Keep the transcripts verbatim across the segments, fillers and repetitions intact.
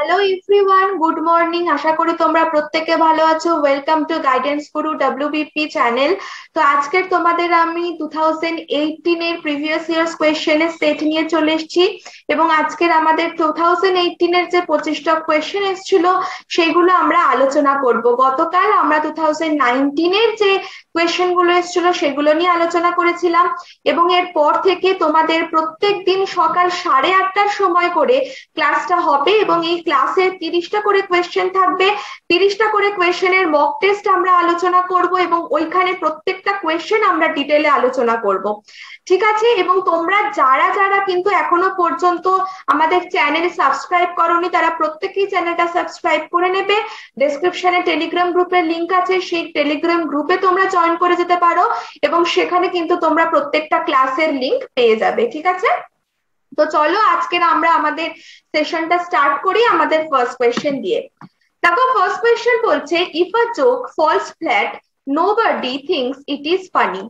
Hello everyone, good morning. आशा करी तुम्हारा प्रत्येके भालो आছো। Welcome to guidance Guru WBP channel. तो आजके তোমাদের আমি दो हज़ार अठारह এর प्रिवियस ইয়ার্স কোশ্চেনের সেট নিয়ে চলে এসেছি এবং আজকে আমাদের दो हज़ार अठारह এর যে पच्चीस টা কোশ্চেন এসেছিল সেগুলো আমরা আলোচনা করব। গতকাল আমরা दो हज़ार उन्नीस এর যে কোশ্চেনগুলো এসেছিল সেগুলো নিয়ে আলোচনা করেছিলাম এবং এরপর থেকে তোমাদের প্রত্যেকদিন সকাল साढ़े आठ টার সময় করে ক্লাসটা হবে এবং এই क्लासे त्रिशटा करे क्वेश्चन थाकबे। त्रिशटा करे क्वेश्चनेर मक टेस्ट आमरा आलोचना करब एबं ओइखाने प्रत्येकटा क्वेश्चन आमरा डिटेले आलोचना करब, ठीक आछे। एबं तोमरा जारा जारा किन्तु एखोनो पर्यन्तो आमादेर चैनेल सबस्क्राइब करोनी तारा प्रत्येकेई चैनेलटा सबस्क्राइब करे नेबे। डेस्क्रिप्शने टेलिग्राम ग्रुपेर लिंक आछे, सेई टेलिग्राम ग्रुपे तोमरा जयेन करे जेते पारो एबं सेखाने किन्तु तोमरा प्रत्येकटा क्लासेर लिंक पेये जाबे, ठीक आछे। तो चलो आजकेर आमरा आमादेर सेशनटा स्टार्ट करी आमादेर फर्स्ट क्वेश्चन दिए। देखो फर्स्ट क्वेश्चन बोलছে if a joke falls flat nobody thinks it is funny.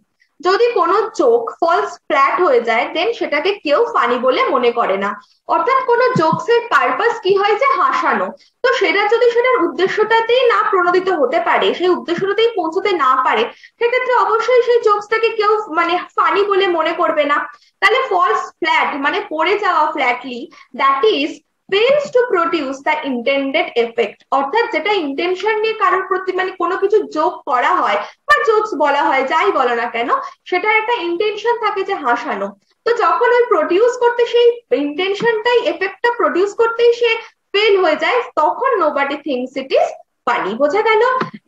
যদি কোনো জোক ফলস ফ্ল্যাট হয়ে যায় দেন সেটাকে কেউ ফানি বলে মনে করে না। অর্থাৎ কোনো জোকসের পারপাস কি হয়, যে হাসানো। তো সেটা যদি সেটার উদ্দেশ্যটাতেই না প্রণোদিত হতে পারে, সেই উদ্দেশ্যটাতেই পৌঁছতে না পারে, সেক্ষেত্রে অবশ্যই সেই জোকসটাকে কেউ মানে ফানি বলে মনে করবে না। তাহলে ফলস ফ্ল্যাট মানে পড়ে যাওয়া flatly, that is fails to produce the intended effect। অর্থাৎ যেটা ইন্টেনশন নিয়ে কারোর প্রতি মানে কোনো কিছু জোক করা হয় বা জোকস বলা হয়, যাই বলো না কেন, সেটা একটা ইন্টেনশন থাকে যে হাসানো। তো যখন ওই প্রডিউস করতে সেই ইন্টেনশনটাই এফেক্টটা প্রডিউস করতেই সে ফেল হয়ে যায়, তখন nobody thinks it is funny। বোঝা গেল?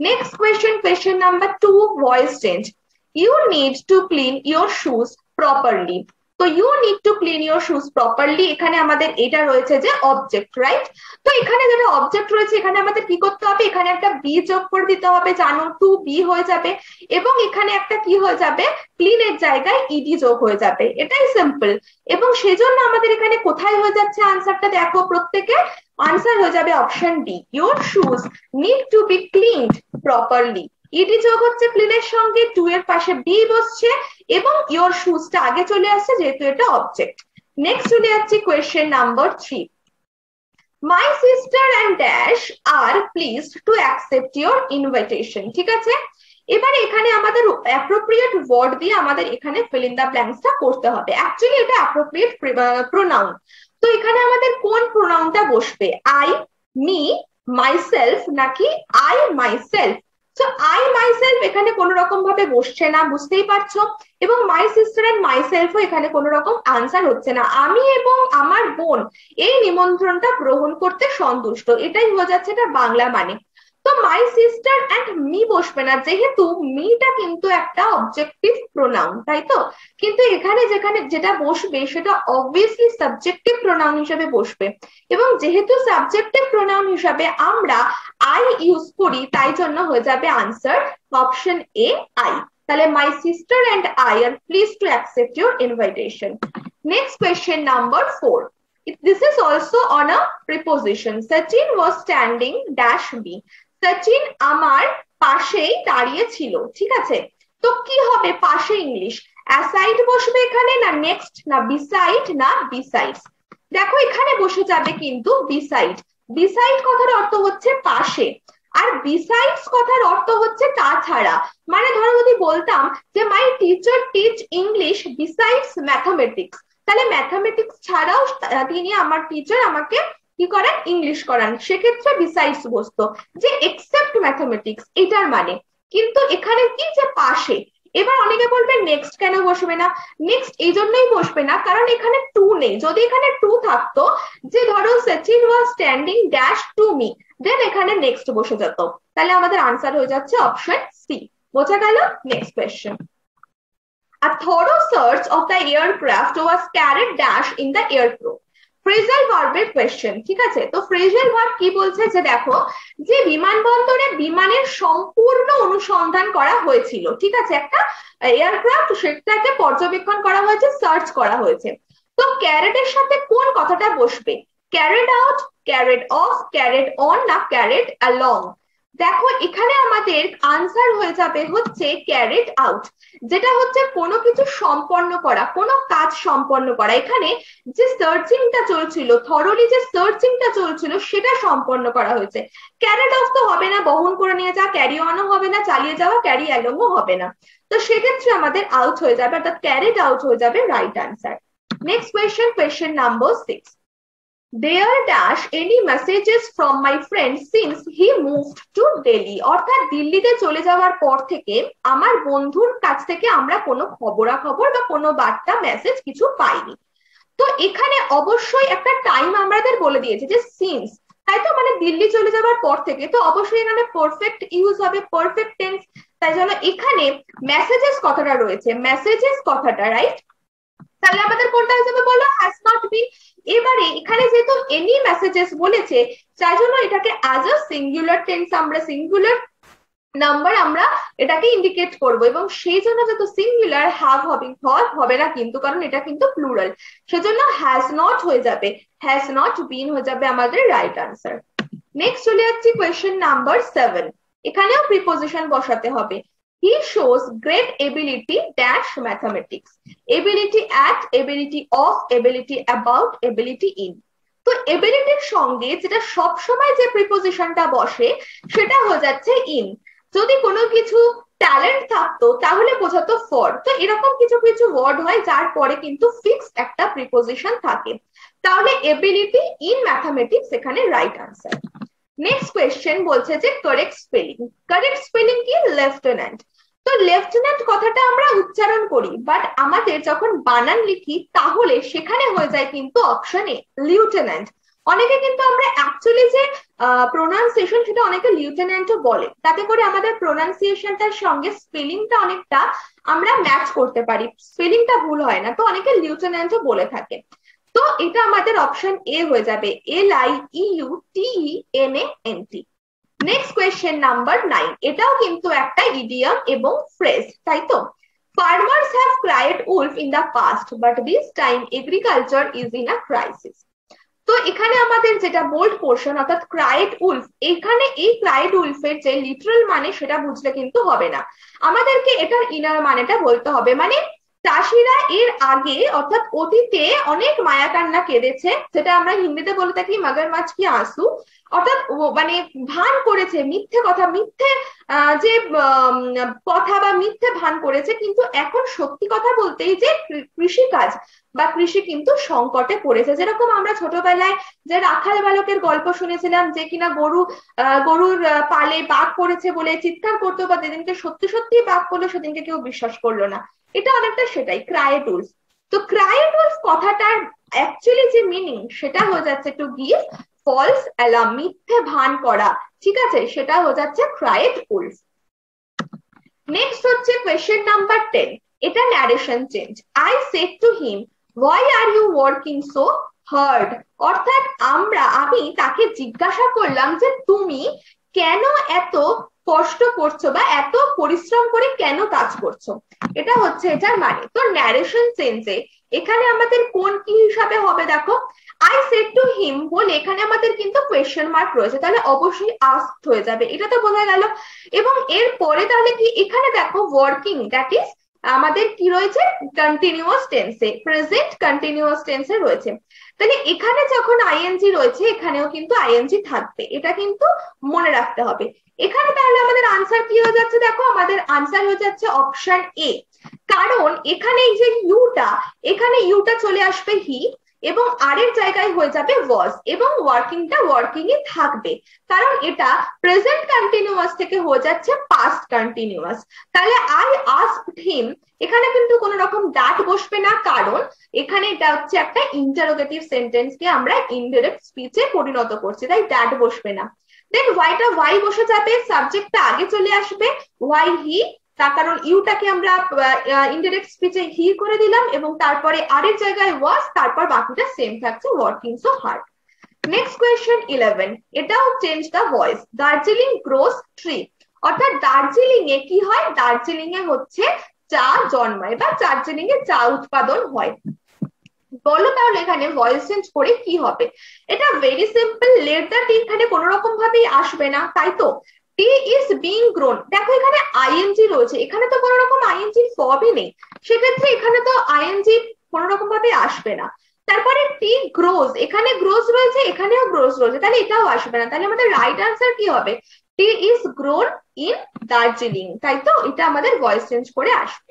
Next question, question number two, voice change. You need to clean your shoes properly. तो you need to clean your shoes properly। এখানে আমাদের এটা রয়েছে যে অবজেক্ট, রাইট। তো এখানে যেটা অবজেক্ট রয়েছে এখানে আমাদের কি করতে হবে, এখানে একটা বি যোগ করে দিতে হবে, জানো টু বি হয়ে যাবে এবং এখানে একটা কি হয়ে যাবে, ক্লিন এর জায়গায় ইডি যোগ হয়ে যাবে। এটাই সিম্পল। এবং সেজন্য আমাদের এখানে কোথায় হয়ে যাচ্ছে আনসারটা, দেখো প্রত্যেকে আনসার হয়ে যাবে option D, your shoes need to be cleaned properly। Ed যোগ হচ্ছে ক্লিনের সঙ্গে, টু এর পাশে বি বসছে এবং ইয়োর শুজটা আগে চলে আসছে যেহেতু এটা অবজেক্ট। নেক্সট চলে যাচ্ছি question number three, my sister and dash are pleased to accept your invitation. ঠিক আছে, এবারে এখানে আমাদের অ্যাপ্রোপ্রিয়েট ওয়ার্ড দিয়ে আমাদের এখানে ফিল ইন দ্য ব্ল্যাঙ্কসটা করতে হবে। অ্যাকচুয়ালি এটা অ্যাপ্রোপ্রিয়েট প্রোনাউন। তো এখানে আমাদের কোন প্রোনাউনটা বসবে, আই, মি, মাইসেলফ নাকি I myself. So I myself এখানে কোনো রকম ভাবে বসছে না, বুঝতেই পারছো। এবং মাই সিস্টার এন্ড মাইসেলফও এখানে কোনো রকম আনসার হচ্ছে না। আমি এবং আমার বোন এই নিমন্ত্রণটা গ্রহণ করতে সন্তুষ্ট, এটাই হয়ে যাচ্ছে এটা বাংলা মানে। তো মাই সিস্টার অ্যান্ড মি বসবে না, যেহেতু মিটা কিন্তু একটা অবজেক্টিভ প্রোনাউন, তাই তো। কিন্তু এখানে যেখানে যেটা বসবে সেটা অবভিয়াসলি সাবজেক্টিভ প্রোনাউন হিসাবে বসবে এবং যেহেতু সাবজেক্টিভ প্রোনাউন হিসাবে আমরা আই ইউজ করি, তাই জন্য হয়ে যাবে আনসার অপশন এ, আই। তাহলে my sister and I are please to accept your invitation. Next question number four, this is also on a preposition. Sachin was standing dash B. Sachin আমার পাশেই দাঁড়িয়ে ছিল, ঠিক আছে। তো কি হবে পাশে ইংলিশ, অ্যাসাইড বসবে এখানে, না নেক্সট, না বিসাইড, না বিসাইডস। দেখো এখানে বসে যাবে কিন্তু বিসাইড। বিসাইড কথার অর্থ হচ্ছে পাশে, আর বিসাইডস কথার অর্থ হচ্ছে তাছাড়া। মানে ধরো যদি বলতাম যে my teacher teach English besides mathematics, তাহলে ম্যাথামেটিক্স ছাড়াও তিনি আমার টিচার আমাকে কি করেন, ইংলিশ করান, সেক্ষেত্রে বিসাইডস বসতো যে এক্সেপ্ট ম্যাথামেটিক্স, এটার মানে। কিন্তু এখানে কি যে পাশে। এবার অনেকে বলবে নেক্সট কেন বসবে না, নেক্সট এই জন্যই বসবে না কারণ এখানে টু নেই। যদি এখানে টু থাকতো, যে ধরো Sachin was standing dash to me, then এখানে নেক্সট বসে যেত। তাহলে আমাদের আনসার হয়ে যাচ্ছে অপশন সি। বোঝা গেল? Next question, a thorough search of the aircraft was carried dash in the aircraft. Phrasal ভার্বের কোয়েশ্চেন, ঠিক আছে। তো ফ্রেজাল ভার্ব কি বলছে, যে দেখো যে বিমানবন্দরে বিমানের সম্পূর্ণ অনুসন্ধান করা হয়েছিল, ঠিক আছে। একটা এয়ারক্রাফট সেটাকে পর্যবেক্ষণ করা হয়েছে, সার্চ করা হয়েছে। তো ক্যারেড এর সাথে কোন কথাটা বসবে, carried out, carried off, carried on না ক্যারেড অ্যালং। देखो এখানে আমাদের आंसर হয়ে যাবে হচ্ছে ক্যারিড আউট, যেটা হচ্ছে কোনো কিছু সম্পন্ন করা, কোনো কাজ সম্পন্ন করা। এখানে যে সার্চিংটা চলছিল, থরলি যে সার্চিংটা চলছিল সেটা সম্পন্ন করা হয়েছে। ক্যারিড অফ তো হবে না, বহন করে নিয়ে যাওয়া, ক্যারি অনও হবে না, চালিয়ে যাওয়া, ক্যারি অ্যালংও হবে না। তো সেক্ষেত্রে আমাদের আউট হয়ে যাবে, অর্থাৎ ক্যারিড আউট হয়ে যাবে right answer. Next question, question number six. There dash any messages from my friend since he moved to Delhi. অর্থাৎ দিল্লিতে চলে যাওয়ার পর থেকে আমার বন্ধুর কাছ থেকে আমরা কোনো খবরাখবর বা কোনো বার্তা মেসেজ কিছু পাইনি। তো এখানে অবশ্যই একটা টাইম আমাদের বলে দিয়েছে যে সিন্স, তাই তো মানে দিল্লি চলে যাওয়ার পর থেকে, তো অবশ্যই এখানে পারফেক্ট ইউজ হবে, পারফেক্ট টেন্স। তাই জন্য এখানে মেসেজেস কথাটা রয়েছে, মেসেজেস কথাটা রাইট। তাহলে আমাদের কোনটা হয়ে যাবে বলো, হ্যাজ নট বিন। এবারে এখানে যেহেতু এনি মেসেজেস বলেছে, তাই জন্য এটাকে অ্যাজ আ সিঙ্গুলার টেন্স আমরা সিঙ্গুলার নাম্বার আমরা এটাকে ইন্ডিকেট করবো, এবং সেই জন্য যেহেতু সিঙ্গুলার হ্যাভ হবে না কিন্তু, কারণ এটা কিন্তু প্লুরাল, সেজন্য হ্যাজ নট হয়ে যাবে, হ্যাজ নট বিন হয়ে যাবে আমাদের রাইট আনসার। নেক্সট চলে যাচ্ছি কোয়েশ্চেন নাম্বার সেভেন। এখানেও প্রিপোজিশন বসাতে হবে। He shows great ability dash mathematics, ability at, ability of, ability about, ability in. তো এবিলিটির সঙ্গে যেটা সব সময় যে প্রিপোজিশনটা বসে সেটা হয়ে যাচ্ছে ইন। যদি কোনো কিছু ট্যালেন্ট থাকতো তাহলে বোঝাতো ফর। তো এরকম কিছু কিছু ওয়ার্ড হয় যার পরে কিন্তু ফিক্সড একটা প্রিপোজিশন থাকে, তাহলে এবিলিটি ইন ম্যাথামেটিক্স এখানে রাইট আনসার। নেক্সট কোয়েশ্চেন বলছে যে কারেক্ট স্পেলিং, কারেক্ট স্পেলিং কি লেফটেন্যান্ট। তো লেফটেন্যান্ট কথাটা আমরা উচ্চারণ করি, বাট আমাদের যখন বানান লিখি তাহলে সেখানে হয়ে যায় কিন্তু অপশন এ লিউটেন্যান্ট। অনেকে কিন্তু আমরা অ্যাকচুয়ালি যে প্রোনাউন্সিয়েশন সেটা অনেকে লিউটেন্যান্টও বলে, তাতে করে আমাদের প্রোনাউন্সিয়েশনটার সঙ্গে স্পেলিংটা অনেকটা আমরা ম্যাচ করতে পারি, স্পেলিংটা ভুল হয় না। তো অনেকে লিউটেন্যান্টও বলে থাকে। তো এটা আমাদের অপশন এ হয়ে যাবে, L I U T N A N T. Next question number nine. এটাও কিন্তু একটা ইডিয়াম এবং ফ্রেজ, তাই তো। Farmers have cried wolf in the past but this time agriculture is in a crisis. তো এখানে আমাদের যেটা বোল্ড পোর্শন অর্থাৎ ক্রাইড উলফ, এখানে এই ক্রাইড উলফের যে লিটারাল মানে সেটা বুঝলে কিন্তু হবে না, আমাদেরকে এটার ইনার মানেটা বলতে হবে। মানে চাষিরা এর আগে অর্থাৎ অতীতে অনেক মায়া কান্না কেঁদেছে, যেটা আমরা হিন্দিতে বলে থাকি মগরমাছ কি আঁসু, অর্থাৎ মানে ভান করেছে মিথ্যে কথা, মিথ্যে যে কথা বা মিথ্যে ভান করেছে। কিন্তু এখন সত্যি কথা বলতেই যে কৃষিকাজ বা কৃষি কিন্তু সংকটে পড়েছে। যেরকম আমরা ছোটবেলায় যে রাখাল বালকের গল্প শুনেছিলাম, যে কিনা গরু গরুর পালে বাঘ পড়েছে বলে চিৎকার করতো, বা যেদিনকে সত্যি সত্যি বাঘ পড়লো সেদিনকে কেউ বিশ্বাস করলো না। এটা অনেকটা সেটাই ক্রাইড উলফ। তো ক্রাইড উলফ কথাটার অ্যাকচুয়ালি যে মিনিং সেটা হয়ে যাচ্ছে টু গিভ ফলস অ্যালার্ম, মিথ্যে ভান করা, ঠিক আছে, সেটা হয়ে যাচ্ছে ক্রাইড উলফ। নেক্সট হচ্ছে কোয়েশ্চেন নাম্বার টেন। এটা narration change. I said to him why are you working so hard. অর্থাৎ আমরা আমি তাকে জিজ্ঞাসা করলাম যে তুমি কেন এত কষ্ট করছো বা এত পরিশ্রম করে কেন কাজ করছো, এটা হচ্ছে এটার মানে। তো ন্যারেশন চেঞ্জে এখানে আমাদের কোন কি হিসাবে হবে, দেখো আই সেড টু হিম বলে এখানে আমাদের কিন্তু কোয়েশ্চেন মার্ক রয়েছে, তাহলে অবশ্যই আস্কড হয়ে যাবে, এটা তো বোঝা গেল। এবং এর পরে তাহলে কি এখানে দেখো ওয়ার্কিং, দ্যাট ইজ আমাদের কি রয়েছে কন্টিনিউয়াস টেন্সে, প্রেজেন্ট কন্টিনিউয়াস টেন্সে রয়েছে। তাহলে এখানে যখন আইএনজি রয়েছে এখানেও কিন্তু আইএনজি থাকবে, এটা কিন্তু মনে রাখতে হবে। এখানে তাহলে আমাদের আনসার কি হয়ে যাচ্ছে, দেখো আমাদের আনসার হয়ে যাচ্ছে অপশন এ, কারণ এখানে যে ইউটা এখানে ইউটা চলে আসবে হি, এবং আর এর জায়গায় হয়ে যাবে ওয়াজ, এবং ওয়ার্কিংটা ওয়ার্কিং এ থাকবে, কারণ এটা প্রেজেন্ট কন্টিনিউয়াস থেকে হয়ে যাচ্ছে পাস্ট কন্টিনিউয়াস। তাহলে আই আস্কড হিম এখানে কিন্তু কোনো রকম দ্যাট বসবে না, কারণ এখানে এটা হচ্ছে একটা ইন্টারোগেটিভ সেন্টেন্সকে আমরা ইনডাইরেক্ট স্পিচে পরিণত করছি, তাই দ্যাট বসবে না। দেন হোয়াইটা হোয়াই বসে যাবে, সাবজেক্টটা আগে চলে আসবে হোয়াই হি, তার কারণ ইউটাকে আমরা ইনডাইরেক্ট স্পিচে হি করে দিলাম, এবং তারপরে আর এর জায়গায় ওয়াজ, তারপর বাকিটা সেম থাকছে working so hard. Next question eleven. এটাও change the voice. Darjeeling grows tree, অর্থাৎ দার্জিলিং এ কি হয়, দার্জিলিং এ হচ্ছে চা জন্মায় বা দার্জিলিং এ চা উৎপাদন হয়। বলো তাহলে এখানে ভয়েস চেঞ্জ করে কি হবে, এটা very simple, let the tea এখানে কোনো রকম ভাবেই আসবে না, তাই তো। He is being grown. देखो এখানে ing রয়েছে, এখানে তো কোনো রকম ing ফর্মই নেই, সেক্ষেত্রে এখানে তো ing কোনো রকম ভাবে আসবে না। তারপরে t grows, এখানে grows রয়েছে, এখানেও grows রয়েছে, তাহলে এটাও আসবে না। তাহলে আমাদের রাইট আনসার কি হবে? T is grown in Darjeeling, তাই তো? এটা আমাদের ভয়েস চেঞ্জ করে আসবে।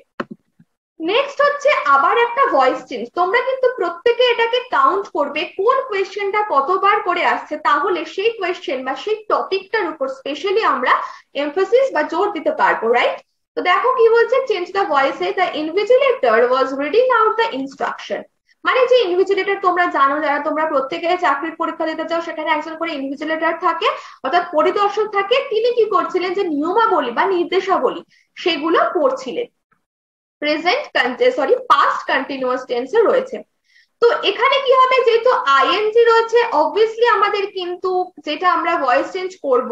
নেক্সট হচ্ছে আবার একটা ভয়েস চেঞ্জ, তোমরা কিন্তু প্রত্যেকে এটাকে কাউন্ট করবে কোন কোয়েশ্চেনটা কতবার করে আসছে, তাহলে সেই কোয়েশ্চেন বা সেই টপিকটার উপর স্পেশালি আমরা এমফাসিস বা জোর দিতে পারবো, রাইট? তো দেখো কি বলছে, change the voice. The invigilator was reading out the instruction. মানে যে ইনভিজিলেটর তোমরা জানো, যারা তোমরা প্রত্যেকে চাকরির পরীক্ষা দিতে চাও, সেখানে একজন করে ইনভিজিলেটর থাকে অর্থাৎ পরিদর্শক থাকে, তিনি কি করছিলেন যে নিয়মাবলী বা নির্দেশাবলী সেগুলো পড়ছিলেন। প্রেজেন্ট সরি পাস্ট কন্টিনিউয়াস টেন্সে রয়েছে, তো এখানে কি হবে, যেহেতু আইএনজি রয়েছে অবভিয়াসলি আমাদের কিন্তু যেটা আমরা ভয়েস চেঞ্জ করব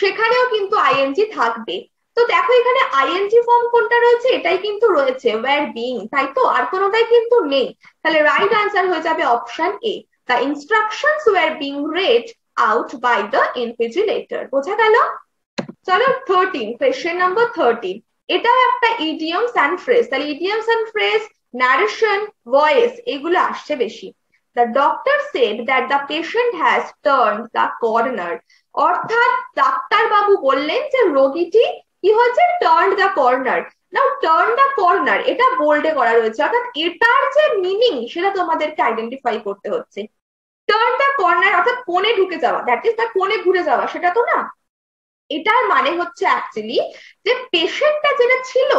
সেখানেও কিন্তু আইএনজি থাকবে। তো দেখো এখানে আইএনজি ফর্ম কোনটা রয়েছে, এটাই কিন্তু রয়েছে ওয়্যার বিইং, তাই তো? আর কোনোটাই কিন্তু নেই, তাহলে রাইট আনসার হয়ে যাবে option A, the instructions were being read out by the invigilator. বোঝা গেল? চলো থার্টিন, কোয়েশ্চেন নাম্বার থার্টিন, এটাও একটা ইডিয়মস অ্যান্ড ফ্রেজ। তাহলে idioms and phrase, narration, voice এগুলো আসছে বেশি। The doctor said that the patient has turn the corner, অর্থাৎ ডাক্তার বাবু বললেন যে রোগীটি কি হয়েছে, turn the corner. Now turn the corner এটা বোল্ডে করা রয়েছে, অর্থাৎ এটার যে মিনিং সেটা তোমাদেরকে আইডেন্টিফাই করতে হচ্ছে। টার্ন দ্য কর্নার অর্থাৎ কোণে ঢুকে যাওয়া, দ্যাট ইজ দ্য কোণে ঘুরে যাওয়া, সেটা তো না। এটার মানে হচ্ছে অ্যাকচুয়ালি যে পেশেন্টটা যেটা ছিল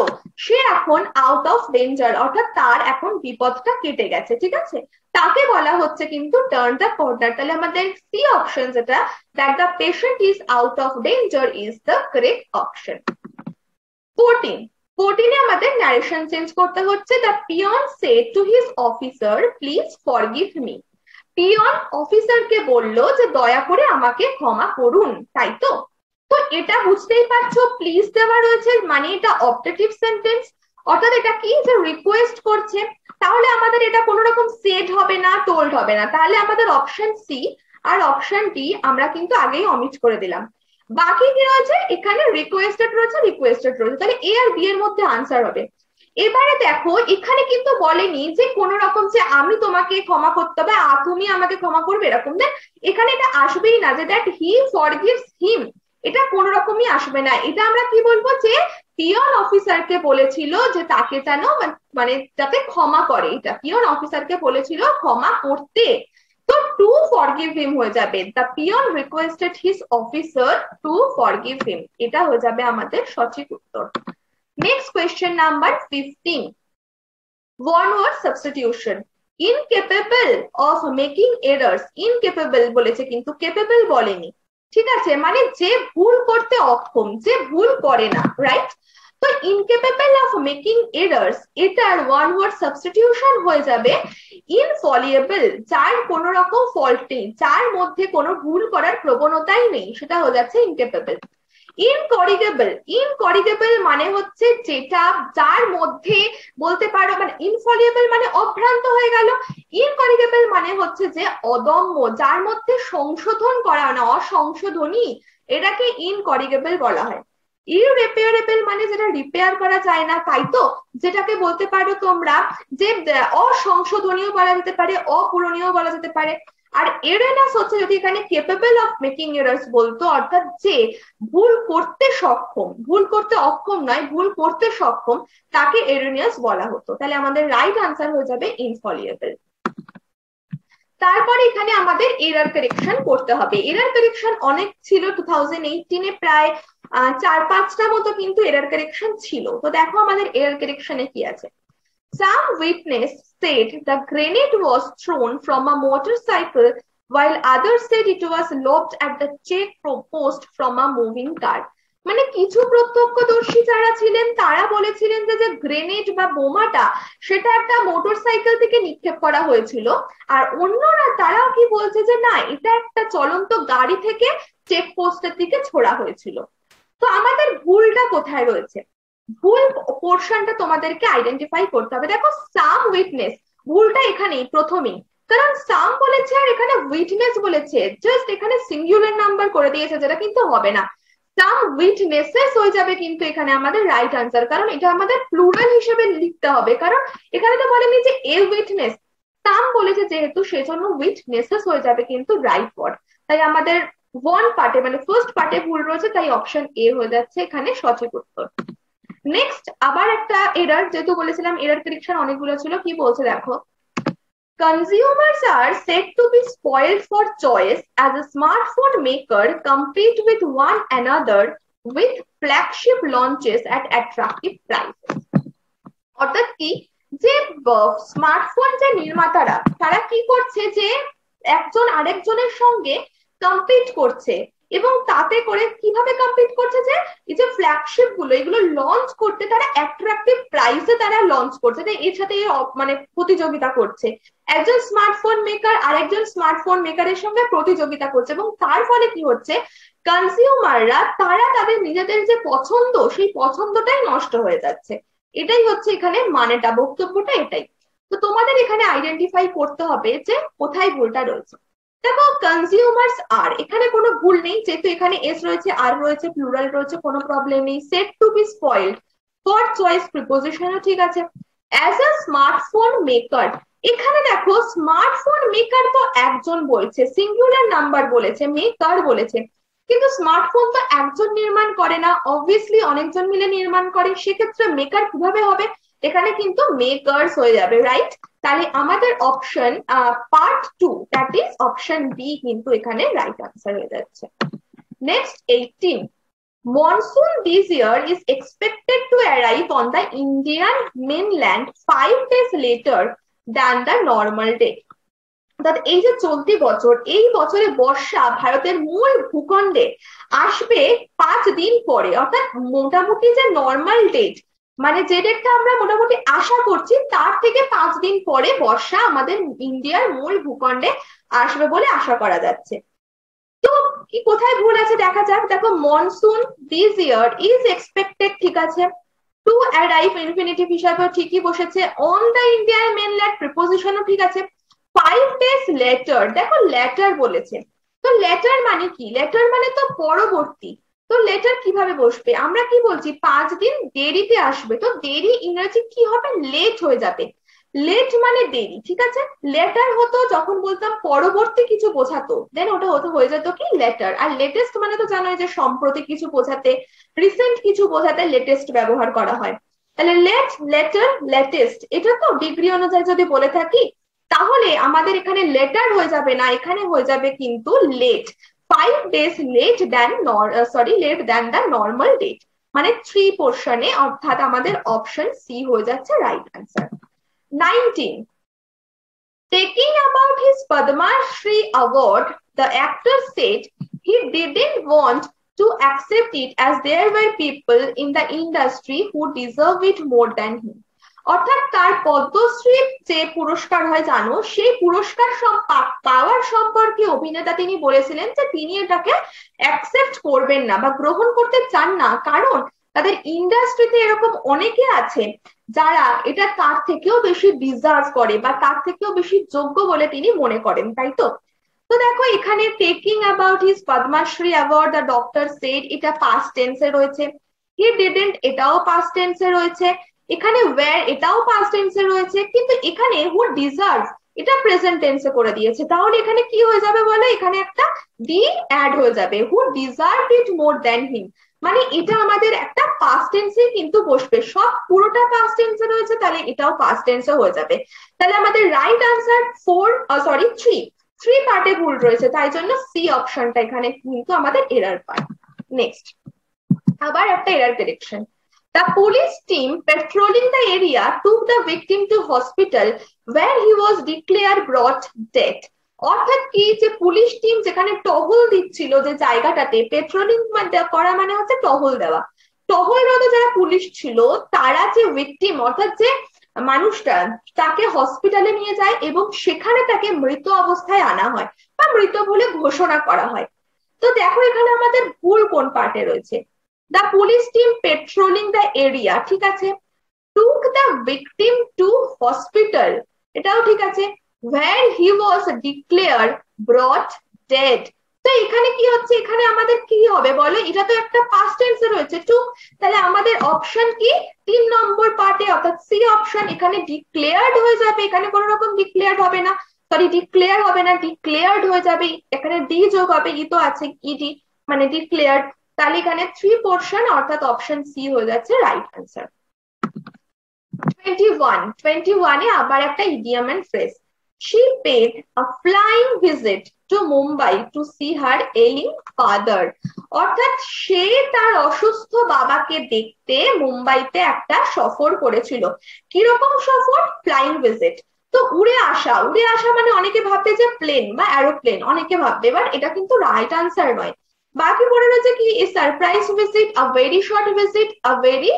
সে এখন আউট অফ ডেঞ্জার, অর্থাৎ তার এখন বিপদটা কেটে গেছে, ঠিক আছে? তাকে বলা হচ্ছে কিন্তু টার্ন দ্য কর্নার। তাহলে আমাদের সি অপশন যেটা, that the patient is out of danger is the correct option. Fourteen ফোরটিনে আমাদের ন্যারেশন চেঞ্জ করতে হচ্ছে। The peon said to his officer please forgive me. Peon অফিসারকে বললো যে দয়া করে আমাকে ক্ষমা করুন, তাই তো? তো এটা বুঝতেই পারছো প্লিজ দেওয়া রয়েছে, মানে এটা অপটেটিভ সেন্টেন্স, অর্থাৎ এটা কি যে রিকোয়েস্ট করছে, তাহলে আমাদের এটা কোনো রকম সেড হবে না, টোল্ড হবে না। তাহলে আমাদের অপশন সি আর অপশন ডি আমরা কিন্তু আগেই অমিট করে দিলাম। বাকি কি রয়েছে, এখানে রিকোয়েস্টেড রয়েছে, রিকোয়েস্টেড রয়েছে, তাহলে এ আর বি এর মধ্যে আনসার হবে। এবারে দেখো এখানে কিন্তু বলেনি যে কোন রকম যে আমি তোমাকে ক্ষমা করতে হবে, তুমি আমাকে ক্ষমা করবে, এরকম না। এখানে এটা আসবেই না যে দ্যাট হি ফরগিভস হিম, এটা কোন রকমই আসবে না। এটা আমরা কি বলবো যে পিয়ন অফিসারকে বলেছিল যে তাকে যেন মানে যাতে ক্ষমা করে, এটা পিয়ন অফিসারকে বলেছিল ক্ষমা করতে, তো টু ফরগিভ হিম হয়ে যাবে। The peon requested his officer to forgive him, এটা হয়ে যাবে আমাদের সঠিক উত্তর। Next question number fifteen, one word substitution. Incapable of making errors, incapable বলেছে কিন্তু কেপেবল বলেনি, ঠিক আছে? মানে যে ভুল করতে অক্ষম, যে ভুল করে না, রাইট? তো ইনকেপেবল অফ মেকিং এরার্স এটার ওয়ান ওয়ার্ড সাবস্টিটিউশন হয়ে যাবে ইনফলিয়েবল, যার কোনো রকম ফল্ট নেই, যার মধ্যে কোনো ভুল করার প্রবণতাই নেই, সেটা হয়ে যাচ্ছে ইনকেপেবল। ইনকরিগেবল, ইনকরিগেবল মানে হচ্ছে যেটা যার মধ্যে বলতে পারো, মানে ইনফলিয়েবল মানে অভ্রান্ত হয়ে গেল, ইনকরিগেবল মানে হচ্ছে যে অদম্য, যার মধ্যে সংশোধন করা না, অসংশোধনী, এটাকে ইনকরিগেবল বলা হয়। ইররিপেয়ারেবল মানে যেটা রিপেয়ার করা যায় না, তাই তো? যেটাকে বলতে পারো তোমরা যে অসংশোধনীয় বলা যেতে পারে, অপূরণীয় বলা যেতে পারে। আর এরার্স হচ্ছে যদি এখানে কেপেবল অফ মেকিং এরার্স বলতো, অর্থাৎ যে ভুল করতে সক্ষম, ভুল করতে অক্ষম নয়, ভুল করতে সক্ষম, তাকে এরার্স বলা হতো। তাহলে আমাদের রাইট আনসার হয়ে যাবে ইনফলিয়েবল। তারপরে এখানে আমাদের এরার কারেকশন করতে হবে। এরার কারেকশন অনেক ছিল টু থাউজেন্ড এইটিনে, প্রায় চার পাঁচটা মতো কিন্তু এরার কারেকশন ছিল। তো দেখো আমাদের এরার কারেকশনে কি আছে। Some witness said the grenade was thrown from a motorcycle, while others said it was lobbed at the checkpost from a moving car. মানে কিছু প্রত্যক্ষদর্শী যারা ছিলেন তারা বলেছিলেন যে যে গ্রেনেড বা বোমাটা সেটা একটা মোটরসাইকেল থেকে নিক্ষেপ করা হয়েছিল, আর অন্যরা তারাও কি বলছে যে না, এটা একটা চলন্ত গাড়ি থেকে চেকপোস্টের দিকে ছোড়া হয়েছিল। তো আমাদের ভুলটা কোথায় রয়েছে, ভুল পোর্শনটা তোমাদেরকে আইডেন্টিফাই করতে হবে। দেখো সাম উইটনেস, ভুলটা এখানেই প্রথমেই, কারণ সাম বলেছে আর এখানে উইটনেস বলেছে, জাস্ট এখানে সিঙ্গুলার নাম্বার করে দিয়েছে, যেটা কিন্তু হবে না। some witnesses হয়ে যাবে কিন্তু এখানে আমাদের রাইট আনসার, কারণ এটা আমাদের প্লুরাল হিসেবে লিখতে হবে, কারণ এখানে তো বলেনি যে এ উইটনেস, সাম বলেছে যেহেতু সেজন্য উইটনেসেস হয়ে যাবে কিন্তু রাইট ওয়ার্ড। তাই আমাদের ওয়ান পার্টে মানে ফার্স্ট পার্টে ভুল রয়েছে, তাই অপশন এ হয়ে যাচ্ছে এখানে সঠিক উত্তর। নেক্সট আবার একটা এরর, যেহেতু বলেছিলাম এরর কারেকশন অনেকগুলো ছিল, কি বলছে দেখো, consumers are said to be spoiled for choice as a smartphone maker compete with one another with flagship launches at attractive prices. অর্থাৎ কি যে স্মার্টফোন যে নির্মাতারা তারা কি করছে যে একজন আরেকজনের সঙ্গে কম্পিট করছে, এবং তাতে করে কিভাবে কম্পিট করছে যে এই যে ফ্ল্যাগশিপ গুলো এগুলো লঞ্চ করতে তারা অ্যাট্রাকটিভ প্রাইসে তারা লঞ্চ করছে, এর সাথে মানে প্রতিযোগিতা করছে। একজন স্মার্টফোন মেকার আরেকজন স্মার্টফোন মেকারের সঙ্গে প্রতিযোগিতা করছে, এবং তার ফলে কি হচ্ছে কনজিউমাররা তারা তাদের নিজেদের যে পছন্দ সেই পছন্দটাই নষ্ট হয়ে যাচ্ছে। এটাই হচ্ছে এখানে মানেটা, বক্তব্যটা এটাই। তো তোমাদের এখানে আইডেন্টিফাই করতে হবে যে কোথায় ভুলটা রয়েছে। দেখো কনজিউমার্স আর, এখানে কোনো ভুল নেই যেহেতু এখানে এস রয়েছে, আর রয়েছে, প্লুরাল রয়েছে, কোনো প্রবলেম নেই। Set to be spoiled for choice প্রিপোজিশনও ঠিক আছে। অ্যাজ আ স্মার্টফোন মেকার, এখানে দেখো স্মার্টফোন মেকার তো একজন বলছে, সিঙ্গুলার নাম্বার বলেছে, মেকার বলেছে, কিন্তু স্মার্টফোন তো একজন নির্মাণ করে না, অবভিয়াসলি অনেকজন মিলে নির্মাণ করে, সেক্ষেত্রে মেকার কিভাবে হবে? এখানে কিন্তু মেকার্স হয়ে যাবে, রাইট? তাহলে আমাদের option part two that is option B কিন্তু এখানে রাইট আনসার হয়ে যাচ্ছে। Next eighteen, monsoon this year is expected to arrive on the Indian mainland five days later than the normal day. অর্থাৎ এই যে চলতি বছর, এই বছরে বর্ষা ভারতের মূল ভূখণ্ডে আসবে পাঁচ দিন পরে, অর্থাৎ মোটামুটি যে নর্মাল ডেট মানে যে ডেটটা আমরা মোটামুটি আশা করছি তার থেকে পাঁচ দিন পরে বর্ষা আমাদের ইন্ডিয়ার মূল ভূখণ্ডে আসবে বলে আশা করা যাচ্ছে। তো কি কোথায় ভুল আছে দেখা যাক। দেখো monsoon this year is expected ঠিক আছে, টু অ্যারাইভ ইনফিনিটিভ হিসাবেও ঠিকই বসেছে, অন দ্য ইন্ডিয়ান মেনল্যান্ড প্রিপোজিশনও ঠিক আছে, ফাইভ ডেজ লেটার, দেখো লেটার বলেছে, তো লেটার মানে কি? লেটার মানে তো পরবর্তী, তো লেটার কিভাবে বসবে? আমরা কি বলছি পাঁচ দিন দেরিতে আসবে, তো দেরি ইংরেজি কি হবে? লেট হয়ে যাবে, লেট মানে দেরি ঠিক আছে। লেটার হতো যখন বলতাম পরবর্তী কিছু বোঝাতো, দেন ওটা হতো হয়ে যেত কি লেটার। আর লেটেস্ট মানে তো জানোই যে সম্প্রতি কিছু বোঝাতে, রিসেন্ট কিছু বোঝাতে লেটেস্ট ব্যবহার করা হয়। তাহলে লেট, লেটার, লেটেস্ট, এটা তো ডিগ্রি অনুযায়ী যদি বলে থাকি তাহলে আমাদের এখানে লেটার হয়ে যাবে না, এখানে হয়ে যাবে কিন্তু late, five days late than sorry late than the normal date মানে থ্রি পোর্শনে, অর্থাৎ আমাদের অপশন সি হয়ে যাচ্ছে right answer. Nineteen, taking about his Padmashri award the actor said he didn't want to accept it as there were people in the industry who deserve it more than him. অর্থাৎ তার পদ্মশ্রী যে পুরস্কার হয় জানো, সেই পুরস্কার পাওয়ার সম্পর্কে অভিনেতা তিনি বলেছিলেন যে তিনি এটাকে অ্যাকসেপ্ট করবেন না বা গ্রহণ করতে চান না, কারণ তাদের ইন্ডাস্ট্রিতে এরকম অনেকে আছে যারা এটা তার থেকেও বেশি ডিজার্ভ করে বা তার থেকেও বেশি যোগ্য বলে তিনি মনে করেন, তাই তো। তো দেখো এখানে taking about his Padmashri award the doctor said, এটা পাস্ট টেন্সে রয়েছে, হি ডিডন্ট এটাও পাস্ট টেন্সে রয়েছে, এখানে ওয়্যার এটাও পাস্ট টেন্সে রয়েছে, কিন্তু এখানে হু ডিজার্ভ এটা প্রেজেন্ট টেন্সে করে দিয়েছে, তাহলে এখানে কি হয়ে যাবে বলো? এখানে একটা ডি অ্যাড হয়ে যাবে, হু ডিজার্ভ ইট মোর দ্যান হিম, মানে এটা আমাদের একটা পাস্ট টেন্সে কিন্তু বসবে, সব পুরোটা পাস্ট টেন্সে রয়েছে, তাহলে এটাও পাস্ট টেন্সে হয়ে যাবে। তাহলে আমাদের right answer four sorry three three পার্টে ভুল রয়েছে, তাই জন্য সি অপশনটা এখানে কিন্তু আমাদের এরর পার্ট। নেক্সট আবার একটা error correction, the police team patrolling the area took the victim to hospital where he was declared brought dead. অর্থাৎ কি যে পুলিশ টিম যেখানে টহল দিচ্ছিল যে জায়গাটাতে, পেট্রোলিং করা মানে হচ্ছে টহল দেওয়া, টহলরত যারা পুলিশ ছিল তারা যে ভিকটিম অর্থাৎ যে মানুষটা তাকে হসপিটালে নিয়ে যায় এবং সেখানে তাকে মৃত অবস্থায় আনা হয় বা মৃত বলে ঘোষণা করা হয়। তো দেখো এখানে আমাদের ভুল কোন পার্টে রয়েছে? The police team patrolling the area ঠিক আছে, took the victim to hospital এটাও ঠিক আছে, where he was declared brought dead, तो এখানে কি হচ্ছে, এখানে আমাদের কি হবে বলো, এটা তো একটা past tense এ রয়েছে টু, তাহলে আমাদের অপশন কি তিন নম্বর পার্টে অর্থাৎ সি অপশন, এখানে ডিক্লেয়ার্ড হয়ে যাবে, এখানে কোনো রকম ডিক্লেয়ার্ড হবে না, সরি ডিক্লেয়ার হবে না, ডিক্লেয়ার্ড হয়ে যাবে, এখানে ডি যোগ হবে, ই তো আছে ইডি মানে ডিক্লেয়ার্ড, তাহলে এখানে থ্রি পোর্শন অর্থাৎ অপশন সি হয়ে যাচ্ছে রাইট আনসার। twenty-one twenty-one এ আবার একটা idiom and phrase, she paid a flying visit to Mumbai to see her ailing father, অর্থাৎ সে তার অসুস্থ বাবাকে দেখতে মুম্বাইতে একটা সফর করেছিল, কিরকম সফর, ফ্লাইং ভিজিট, তো উড়ে আসা, উড়ে আসা মানে অনেকে ভাববে যে প্লেন বা অ্যারোপ্লেন অনেকে ভাববে, বাট এটা কিন্তু রাইট আনসার নয়। বাকি পড়ে রয়েছে কি surprise visit, a very short visit, a very,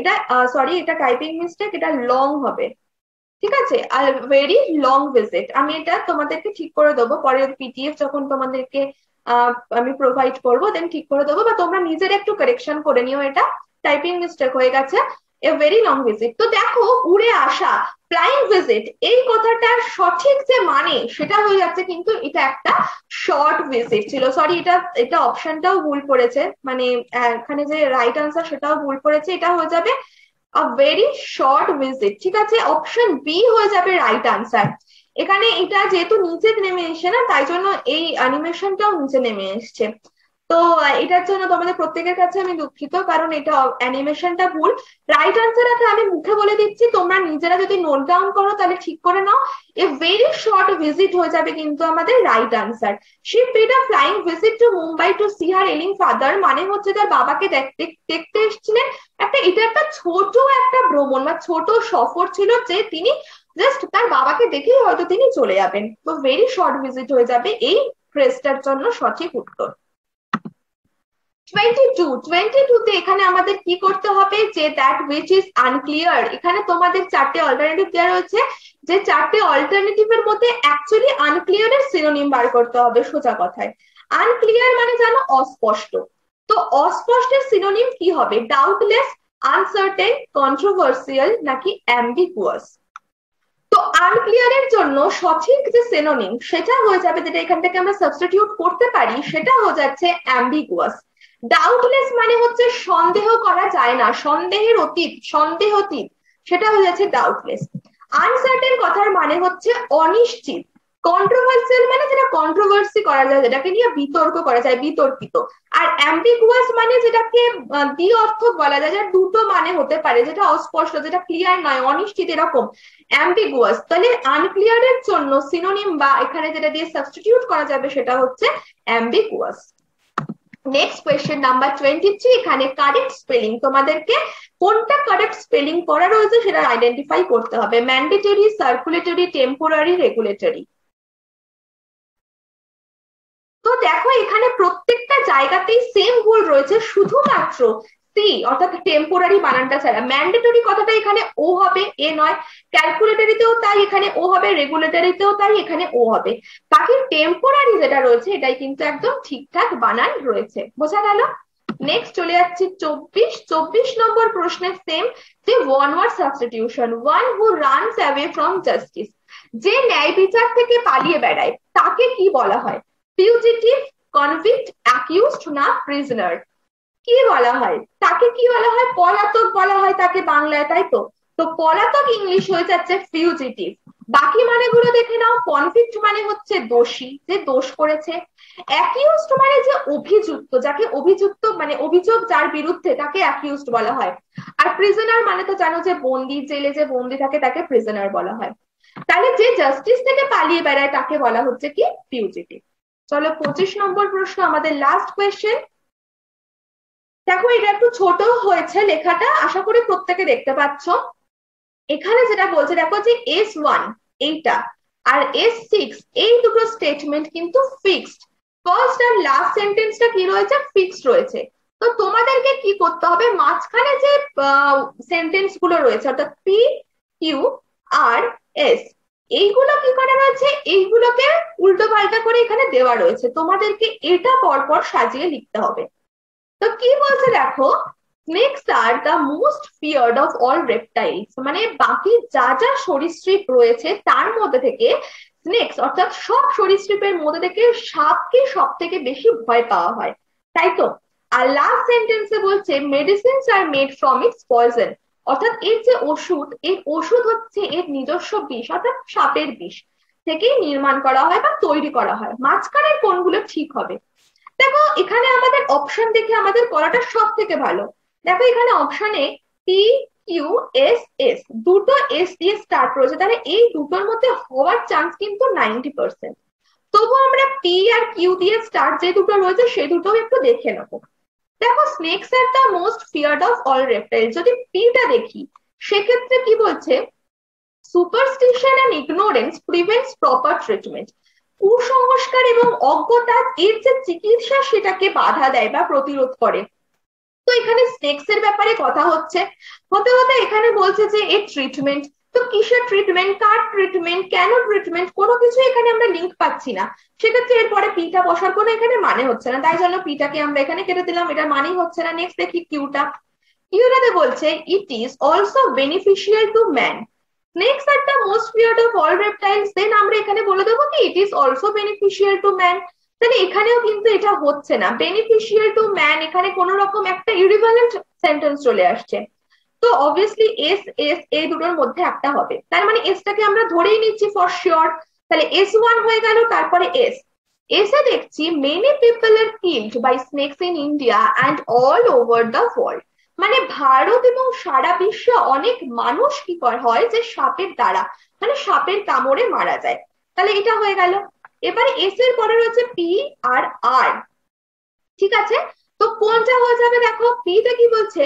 এটা সরি এটা টাইপিং মিস্টেক, এটা লং হবে, ঠিক আছে, আর ভেরি লং ভিজিট, আমি এটা তোমাদেরকে ঠিক করে দেবো পরে পিডিএফ যখন তোমাদেরকে আমি প্রোভাইড করবো দেন ঠিক করে দেবো, বা তোমরা নিজের একটু কারেকশন করে নিও, এটা টাইপিং মিস্টেক হয়ে গেছে, এ ভেরি লং ভিজিট। তো দেখো উড়ে আসা, ফ্লাইং ভিজিট, এই কথাটার সঠিক যে মানে সেটা হয়ে যাচ্ছে কিন্তু এটা একটা শর্ট ভিজিট ছিল, সরি এটা এটা অপশনটাও ভুল পড়েছে, মানে এখানে যে রাইট আনসার সেটাও ভুল পড়েছে, এটা হয়ে যাবে আ ভেরি শর্ট ভিজিট, ঠিক আছে, অপশন বি হয়ে যাবে রাইট আনসার। এখানে এটা যেহেতু নিচে নেমে এসছে না তাই জন্য এই অ্যানিমেশনটাও নিচে নেমে এসছে, তো এটার জন্য তোমাদের প্রত্যেকের কাছে আমি দুঃখিত, কারণ এটা অ্যানিমেশনটা ভুল। রাইট আনসার আছে আমি মুখে বলে দিচ্ছি, তোমরা নিজেরা যদি নোট ডাউন করো তাহলে ঠিক করে নাও, এ ভেরি শর্ট ভিজিট হয়ে যাবে কিন্তু আমাদের right answer. She paid a flying visit to Mumbai to see her ailing father, মানে হচ্ছে তার বাবাকে দেখতে দেখতে এসেছিলেন, একটা এটা একটা ছোট একটা ভ্রমণ বা ছোট সফর ছিল, যে তিনি জাস্ট তার বাবাকে দেখেই হয়তো তিনি চলে যাবেন, তো ভেরি শর্ট ভিজিট হয়ে যাবে এই ফ্রেজটার জন্য সঠিক উত্তর। twenty-two twenty-two তে এখানে আমাদের কি করতে হবে, যে that which is unclear, এখানে তোমাদের চারটে অল্টারনেটিভ দেওয়া রয়েছে, যে চারটে অল্টারনেটিভের মধ্যে অ্যাকচুয়ালি আনক্লিয়ার এর সিনোনিম বার করতে হবে। সোজা কথায় আনক্লিয়ার মানে জানো অস্পষ্ট, তো অস্পষ্টের সিনোনিম কি হবে, ডাউটলেস, আনসার্টেন, কন্ট্রোভার্সিয়াল নাকি অ্যাম্বিগুয়াস। তো আনক্লিয়ার এর জন্য সঠিক যে সিনোনিম সেটা হয়ে যাবে, যেটা এখান থেকে আমরা সাবস্টিটিউট করতে পারি সেটা হয়ে যাচ্ছে অ্যাম্বিগুয়াস। ডাউটলেস মানে হচ্ছে সন্দেহ করা যায় না, সন্দেহের অতীত, সন্দেহতীত, সেটা হয়ে যাচ্ছে ডাউটলেস। আনসার্টেন কথার মানে হচ্ছে অনিশ্চিত। কন্ট্রোভার্সিয়াল মানে যেটা কন্ট্রোভার্সি করা যায়, যেটাকে নিয়ে বিতর্ক করা যায়, বিতর্কিত। আর অ্যাম্বিগুয়াস মানে যেটাকে দ্বিঅর্থক বলা যায়, যেটা দুটো মানে হতে পারে, যেটা অস্পষ্ট, যেটা ক্লিয়ার নয়, অনিশ্চিত, এরকম অ্যাম্বিগুয়াস। তাহলে আনক্লিয়ার এর জন্য সিনোনিম বা এখানে যেটা দিয়ে সাবস্টিটিউট করা যাবে সেটা হচ্ছে ambiguous. Next question number twenty three, এখানে কারেক্ট স্পেলিং, তোমাদেরকে কোনটা কারেক্ট স্পেলিং করা রয়েছে সেটা আইডেন্টিফাই করতে হবে, ম্যান্ডেটরি, সার্কুলেটরি, টেম্পোরারি, রেগুলেটরি। তো দেখো এখানে প্রত্যেকটা জায়গাতেই সেম ভুল রয়েছে, শুধুমাত্র সি অর্থাৎ টেম্পোরারি বানানটা ছাড়া। ম্যান্ডেটরি কথাটা এখানে ও হবে, এ নয়, ক্যালকুলেটরিতেও তাই এখানে ও হবে, রেগুলেটরিতেও তাই এখানে ও হবে, বাকি টেম্পোরারি যেটা রয়েছে এটাই কিন্তু একদম ঠিকঠাক বানান রয়েছে, বোঝা গেল। নেক্সট চলে যাচ্ছি চব্বিশ চব্বিশ নম্বর প্রশ্নের সেম, যে one word substitution, one who runs away from justice, যে ন্যায় বিচার থেকে পালিয়ে বেড়ায় তাকে কি বলা হয়, ফিউজিটিভ, কনভিক্ট, অ্যাকিউজড না প্রিজনার, কি বলা হয়, তাকে কি বলা হয়, পলাতক বলা হয় তাকে বাংলায়, তাই তো, তো পলাতক ইংলিশ হয়ে যাচ্ছে ফিউজিটিভ। বাকি মানে গুলো দেখে নাও, কনভিক্ট মানে হচ্ছে দোষী, যে দোষ করেছে, অ্যাকিউজড মানে যে অভিযুক্ত, যাকে অভিযুক্ত মানে অভিযোগ যার বিরুদ্ধে তাকে অ্যাকিউজড বলা হয়, আর প্রিজনার মানে তো জানো যে বন্দি, জেলে যে বন্দি থাকে তাকে প্রিজনার বলা হয়। তাহলে যে জাস্টিস থেকে পালিয়ে বেড়ায় তাকে বলা হচ্ছে কি, ফিউজিটিভ। চলো পঁচিশ নম্বর প্রশ্ন আমাদের লাস্ট কোয়েশ্চেন, দেখো এটা একটু ছোট হয়েছে লেখাটা, আশা করি প্রত্যেকে দেখতে পাচ্ছ। এখানে যেটা বলছে দেখো, যে এস ওয়ান এইটা আর এস সিক্স এই দুটো স্টেটমেন্ট কিন্তু ফিক্সড, ফার্স্ট আর লাস্ট সেন্টেন্সটা কি রয়েছে, ফিক্সড রয়েছে। তো তোমাদেরকে কি করতে হবে, মাঝখানে যে সেন্টেন্স গুলো রয়েছে অর্থাৎ পি, কিউ, আর, এস, এইগুলো কি করা রয়েছে, এইগুলোকে উল্টো পাল্টা করে এখানে দেওয়া রয়েছে, তোমাদেরকে এটা পরপর সাজিয়ে লিখতে হবে। তো কি বলছে দেখো, snakes are the most feared of all reptiles, মানে বাকি যা যা সরীসৃপ রয়েছে তার মধ্যে থেকে স্নেকস অর্থাৎ সব সরীসৃপের মধ্যে থেকে সাপকে সব থেকে বেশি ভয় পাওয়া হয়, তাই তো? আর লাস্ট সেন্টেন্সে বলছে medicines are made from its poison, অর্থাৎ এর যে ওষুধ, এর ওষুধ হচ্ছে এর নিজস্ব বিষ অর্থাৎ সাপের বিষ থেকেই নির্মাণ করা হয় বা তৈরি করা হয়। মাঝখানের কোনগুলো ঠিক হবে? দেখো এখানে আমাদের অপশন দেখে আমাদের পড়াটা সব থেকে ভালো। দেখো এখানে অপশনে পি কিউ এস এস দুটো এস দিয়ে স্টার্ট রয়েছে, তাহলে এই দুটোর মধ্যে হওয়ার চান্স কিন্তু নব্বই পার্সেন্ট। তবু আমরা পি আর কিউ দিয়ে স্টার্ট যে দুটো রয়েছে সে দুটো একটু দেখে নেবো। দেখো snakes are the most feared of all reptile, যদি পিটা দেখি সেক্ষেত্রে কি বলছে superstition and ignorance prevents proper treatment, কুসংস্কার এবং অজ্ঞতা এর যে চিকিৎসা সেটাকে বাধা দেয় বা প্রতিরোধ করে। তো এখানে স্নেকস এর ব্যাপারে কথা হচ্ছে, হতে হতে এখানে বলছে যে এর ট্রিটমেন্ট, তো কিসের ট্রিটমেন্ট, কার ট্রিটমেন্ট, কেন ট্রিটমেন্ট, কোনো কিছু এখানে আমরা লিঙ্ক পাচ্ছি না। সেক্ষেত্রে এরপরে পিটা বসার কোনো এখানে মানে হচ্ছে না, তাই জন্য পিটাকে আমরা এখানে কেটে দিলাম, এটা মানেই হচ্ছে না। নেক্সট দেখি কিউটা। কিউটাতে বলছে it is also beneficial to man, snakes are the most feared of all reptiles, then আমরা এখানে বলে দেবো কি it is also beneficial to man, তাহলে এখানেও কিন্তু এটা হচ্ছে না। বেনিফিশিয়াল টু ম্যান এখানে কোন রকম একটা ইরিভ্যালেন্ট সেন্টেন্স চলে আসছে, তো অবভিয়াসলি এস এস এই দুটোর মধ্যে একটা হবে, তার মানে এসটাকে আমরা ধরেই নিচ্ছি ফর শিওর, তাহলে এস ওয়ান হয়ে গেল। তারপরে এস এসে দেখছি many people are killed by snakes in India and all over the world, মানে ভারত এবং সারা বিশ্বে অনেক মানুষ কি হয় যে সাপের দ্বারা মানে সাপের কামড়ে মারা যায়, তাহলে এটা হয়ে গেল। এবারে এস এর পরে রয়েছে পি আর আর, ঠিক আছে? তো কোনটা হয়ে যাবে? দেখো পিটা কি বলছে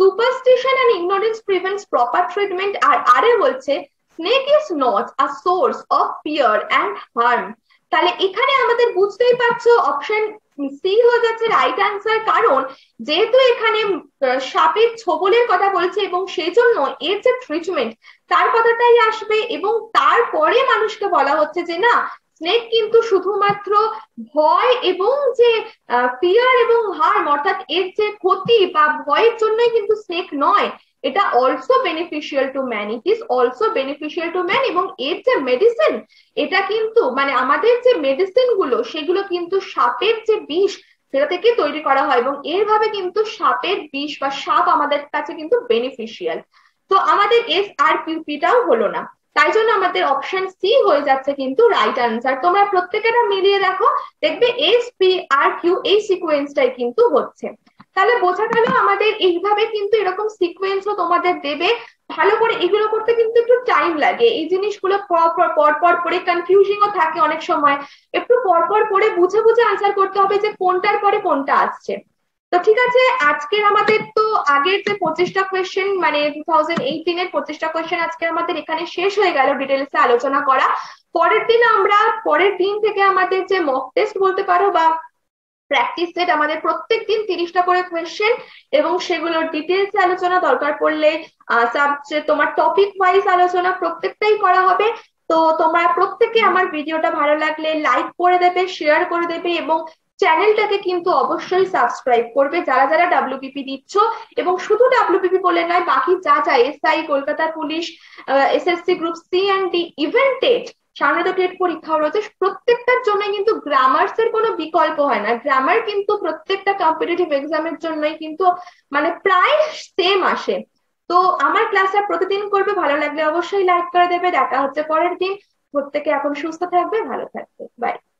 superstition and ignorance prevents proper treatment, আর আর এ বলছে snake is not a source of fear and harm, তাহলে এখানে আমাদের বুঝতেই পারছো অপশন সি হয়ে যাচ্ছে রাইট আনসার, কারণ যেহেতু এখানে সাপের ছোবলের কথা বলছে এবং সেই জন্য এর যে ট্রিটমেন্ট তার কথাটাই আসবে, এবং তারপরে মানুষকে বলা হচ্ছে যে না স্নেক কিন্তু শুধুমাত্র ভয় এবং যে ফিয়ার এবং হার্ম অর্থাৎ এর যে ক্ষতি বা ভয়ের জন্যই কিন্তু স্নেক নয়, এটা also beneficial to man, it is also beneficial to man, এবং এর যে মেডিসিন এটা কিন্তু মানে আমাদের যে মেডিসিন গুলো সেগুলো কিন্তু সাপের যে বিষ সেটা থেকে তৈরি করা হয়, এবং এরভাবে কিন্তু সাপের বিষ বা সাপ আমাদের কাছে কিন্তু বেনিফিশিয়াল। তো আমাদের এস আর কিউপিটাও হলো না, তাই জন্য আমাদের অপশন সি হয়ে যাচ্ছে কিন্তু রাইট আনসার। তোমরা প্রত্যেকটা মিলিয়ে দেখো দেখবে এস পি আর কিউ এই সিকোয়েন্সটাই কিন্তু হচ্ছে, তাহলে বোঝা গেল আমাদের এইভাবে কিন্তু এরকম সিকোয়েন্সও তোমাদের দেবে। ভালো করে এগুলো করতে কিন্তু একটু টাইম লাগে, এই জিনিসগুলো পরপর পড়ে কনফিউজিংও থাকে অনেক সময়, একটু পরপর পড়ে বুঝে বুঝে আনসার করতে হবে যে কোনটার পরে কোনটা আসছে। তো ঠিক আছে, আজকের আমাদের তো আগের যে পঁচিশটা কোয়েশ্চেন মানে টু থাউজেন্ড এইটিন এর পঁচিশটা কোয়েশ্চেন আজকে আমাদের এখানে শেষ হয়ে গেল ডিটেলসে আলোচনা করা। পরের দিন আমরা পরের দিন থেকে আমাদের যে মক টেস্ট বলতে পারো বা প্র্যাকটিস সেট, আমাদের প্রত্যেক দিন তিরিশটা করে কোয়েশ্চেন এবং সেগুলোর ডিটেলস আলোচনা, দরকার পড়লে সাবজেক্ট তোমার টপিক ওয়াইজ আলোচনা প্রত্যেকটাই করা হবে। তো তোমরা প্রত্যেকে আমার ভিডিওটা ভালো লাগলে লাইক করে দেবে, শেয়ার করে দেবে এবং চ্যানেলটাকে কিন্তু অবশ্যই সাবস্ক্রাইব করবে যারা যারা ডাব্লিউবিপি দিচ্ছ, এবং শুধু ডাব্লিউবিপি বলে নয় বাকি যা যা SI, Kolkata police, SSC group C and D, even TET, সামনে তো টেট পরীক্ষা রয়েছে, প্রত্যেকটার জন্য কিন্তু গ্রামার্স এর কোনো বিকল্প হয় না। গ্রামার কিন্তু প্রত্যেকটা কম্পিটিটিভ এক্সামের জন্যই কিন্তু মানে প্রায় সেম আসে। তো আমার ক্লাসটা প্রতিদিন করবে, ভালো লাগলে অবশ্যই লাইক করে দেবে। দেখা হচ্ছে পরের দিন, প্রত্যেকে এখন সুস্থ থাকবে, ভালো থাকবে, বাই।